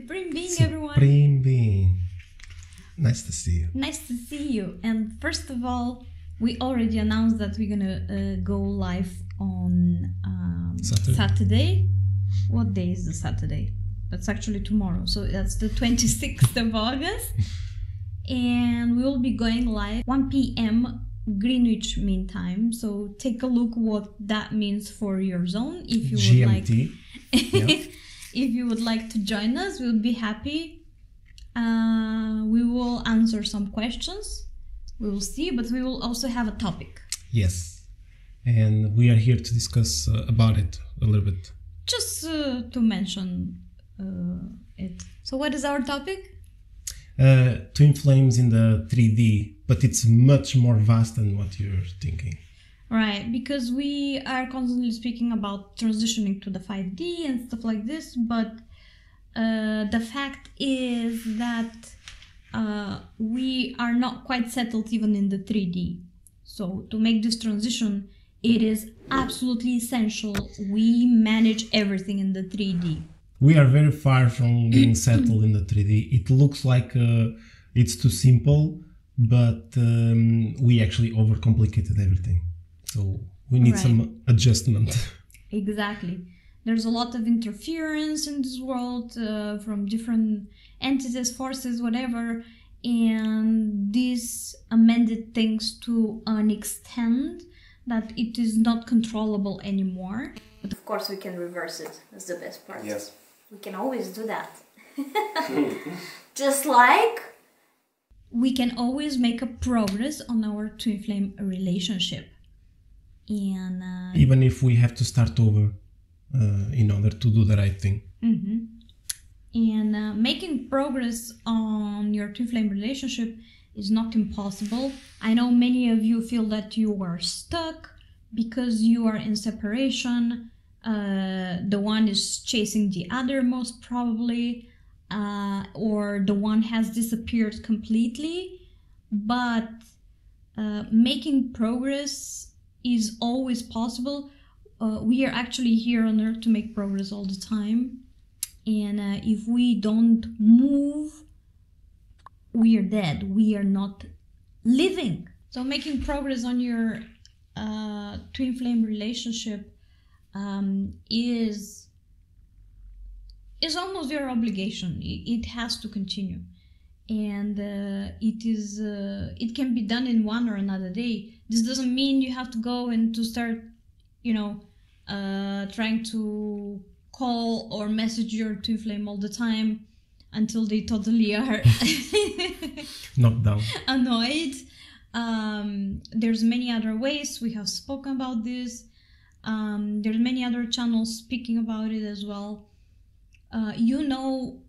Supreme Being, everyone! Supreme Being! Nice to see you. Nice to see you. And first of all, we already announced that we're gonna go live on Saturday. What day is the Saturday? That's actually tomorrow. So that's the 26th of August. And we will be going live 1 p.m. Greenwich Mean Time. So take a look what that means for your zone. If you GMT. Would like, if you would like to join us, we'll be happy. We will answer some questions. We will see, but we will also have a topic. Yes, and we are here to discuss about it a little bit. Just to mention it. So, what is our topic? Twin flames in the 3D, but it's much more vast than what you're thinking. Right, because we are constantly speaking about transitioning to the 5D and stuff like this, but the fact is that we are not quite settled even in the 3D. So to make this transition, it is absolutely essential we manage everything in the 3D. We are very far from being settled in the 3D. It looks like it's too simple, but we actually overcomplicated everything. So we need some adjustment. Exactly. There's a lot of interference in this world from different entities, forces, whatever. And this amended things to an extent that it is not controllable anymore. But of course we can reverse it. That's the best part. Yes. We can always do that. Just like we can always make a progress on our twin flame relationship. And even if we have to start over in order to do the right thing. Mm-hmm. And making progress on your twin flame relationship is not impossible. I know many of you feel that you are stuck because you are in separation. The one is chasing the other, most probably, or the one has disappeared completely. But making progress is always possible. We are actually here on Earth to make progress all the time. And if we don't move, we are dead. We are not living. So making progress on your twin flame relationship is almost your obligation. It has to continue. And it can be done in one or another day. This doesn't mean you have to go and to start, you know, trying to call or message your twin flame all the time until they totally are knocked down, annoyed. There's many other ways. We have spoken about this. There's many other channels speaking about it as well. You know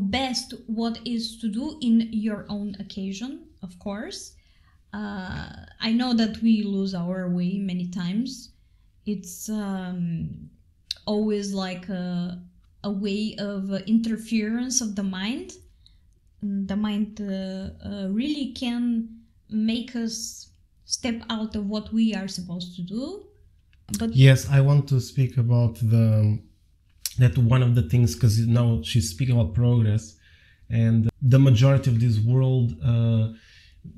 best what is to do in your own occasion, of course. I know that we lose our way many times. It's always like a way of interference of the mind. The mind really can make us step out of what we are supposed to do. But yes, I want to speak about that one of the things, because now she's speaking about progress, and the majority of this world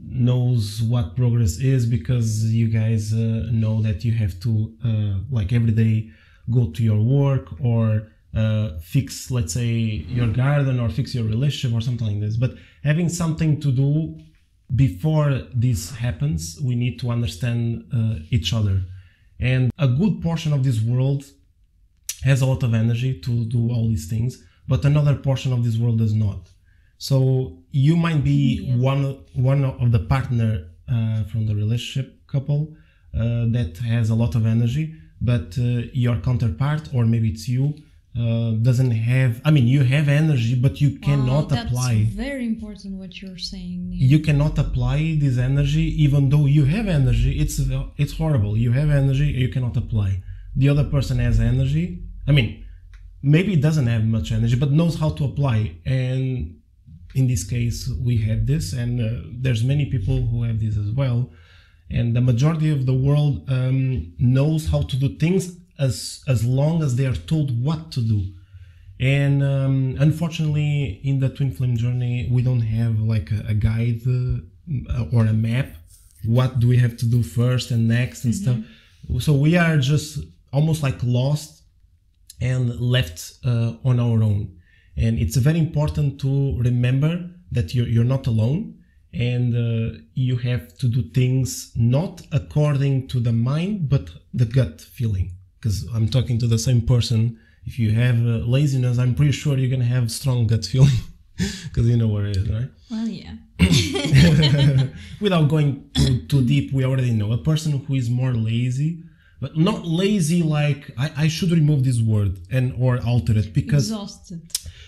knows what progress is, because you guys know that you have to like every day go to your work or fix, let's say, your garden or fix your relationship or something like this. But having something to do before this happens, we need to understand each other. And a good portion of this world has a lot of energy to do all these things, but another portion of this world does not. So you might be one of the partner from the relationship couple that has a lot of energy, but your counterpart, or maybe it's you, doesn't have. I mean, you have energy, but you cannot apply. That's very important what you're saying. Nick. You cannot apply this energy, even though you have energy. It's horrible. You have energy, you cannot apply. The other person has energy. I mean, maybe doesn't have much energy, but knows how to apply. And in this case, we have this, and there's many people who have this as well. And the majority of the world knows how to do things as long as they are told what to do. And unfortunately, in the twin flame journey, we don't have like a guide or a map. What do we have to do first and next and stuff? So we are just almost like lost and left on our own. And it's very important to remember that you're not alone, and you have to do things not according to the mind, but the gut feeling. Because I'm talking to the same person. If you have laziness, I'm pretty sure you're going to have strong gut feeling, because you know where it is, right? Well, yeah. Without going too deep, we already know a person who is more lazy, but not lazy like I should remove this word and or alter it, because exhausted.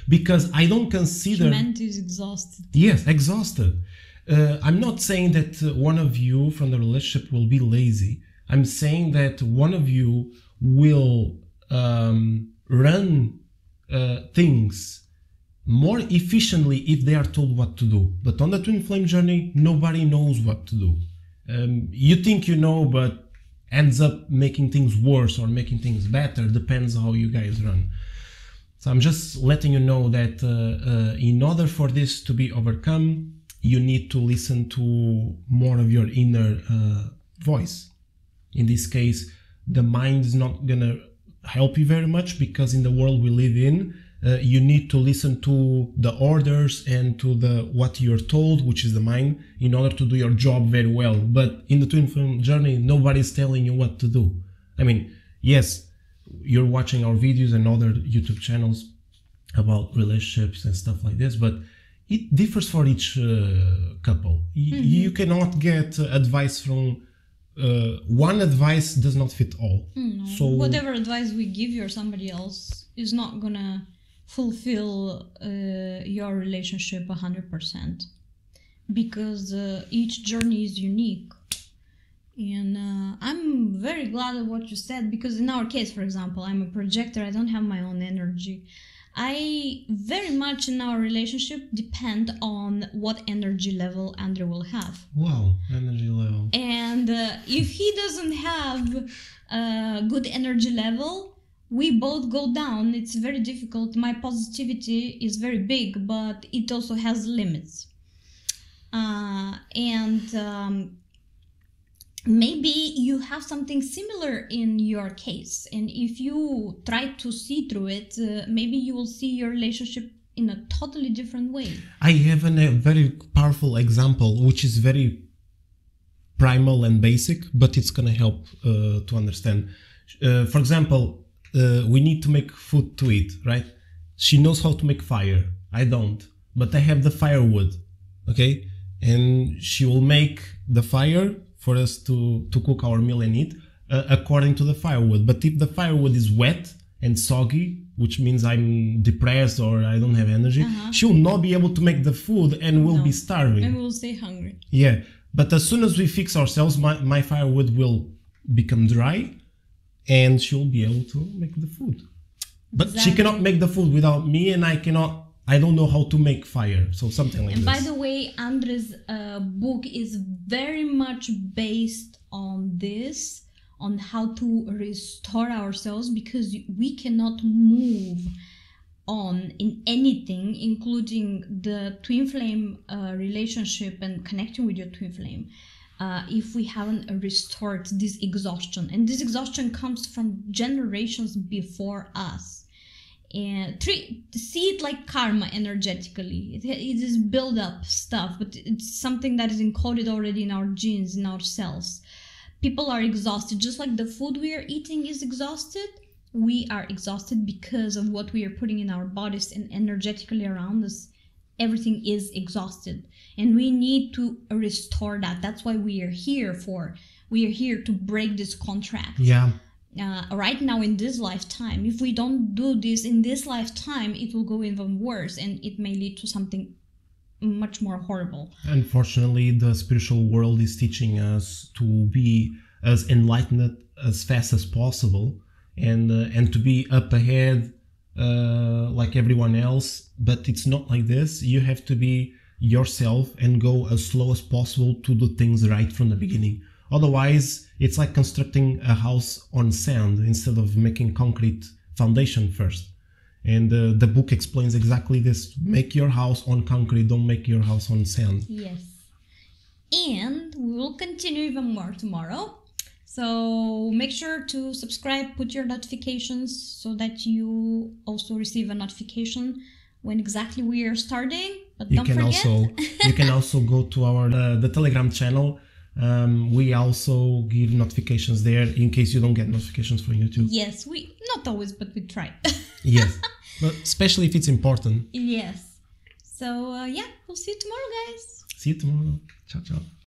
Because I don't consider humanity is exhausted. Yes, exhausted. I'm not saying that one of you from the relationship will be lazy. I'm saying that one of you will run things more efficiently if they are told what to do. But on the twin flame journey, nobody knows what to do. You think you know, but ends up making things worse or making things better. Depends how you guys run. So I'm just letting you know that in order for this to be overcome, you need to listen to more of your inner voice. In this case, the mind is not gonna help you very much, because in the world we live in, you need to listen to the orders and to the what you're told, which is the mind, in order to do your job very well. But in the twin flame journey, nobody's telling you what to do. I mean, yes, you're watching our videos and other YouTube channels about relationships and stuff like this, but it differs for each couple. You cannot get advice from one advice does not fit all. No. So whatever advice we give you or somebody else is not gonna fulfill your relationship 100%, because each journey is unique. And I'm very glad of what you said, because in our case, for example, I'm a projector. I don't have my own energy. I very much in our relationship depend on what energy level André will have. Wow, energy level. And if he doesn't have a good energy level, we both go down. It's very difficult. My positivity is very big, but it also has limits. Maybe you have something similar in your case, and if you try to see through it, maybe you will see your relationship in a totally different way. I have a very powerful example, which is very primal and basic, but it's going to help to understand. For example, we need to make food to eat, right? She knows how to make fire. I don't, but I have the firewood, okay? And she will make the fire for us to cook our meal and eat according to the firewood. But if the firewood is wet and soggy, which means I'm depressed or I don't have energy, she will not be able to make the food and will be starving. And will stay hungry. Yeah, but as soon as we fix ourselves, my firewood will become dry and she'll be able to make the food. But she cannot make the food without me, and I don't know how to make fire, so something like that. And by the way, André's book is very much based on this, on how to restore ourselves, because we cannot move on in anything, including the twin flame relationship and connecting with your twin flame, if we haven't restored this exhaustion. And this exhaustion comes from generations before us. And see it like karma energetically. It is build up stuff, but it's something that is encoded already in our genes, in our cells. People are exhausted, just like the food we are eating is exhausted. We are exhausted because of what we are putting in our bodies and energetically around us. Everything is exhausted, and we need to restore that. That's why we are here for. We are here to break this contract. Yeah. Right now in this lifetime, if we don't do this in this lifetime, it will go even worse, and it may lead to something much more horrible. Unfortunately, the spiritual world is teaching us to be as enlightened as fast as possible, and to be up ahead like everyone else. But it's not like this. You have to be yourself and go as slow as possible to do things right from the beginning. Otherwise, it's like constructing a house on sand instead of making concrete foundation first. And the book explains exactly this. Make your house on concrete, don't make your house on sand. Yes. And we will continue even more tomorrow. So make sure to subscribe, put your notifications so that you also receive a notification when exactly we are starting. But don't forget. You can also go to our the Telegram channel. We also give notifications there in case you don't get notifications from YouTube. Yes, we not always, but we try. Yes, but especially if it's important. Yes. So yeah, we'll see you tomorrow, guys. See you tomorrow. Ciao, ciao.